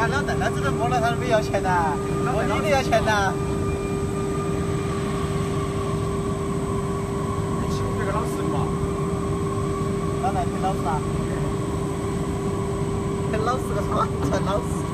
晚上等他这顿伯乐，他是不要钱的，我一定要钱的。你去那个老师嘛？当然，陈老师啊。陈老师个啥？陈老师。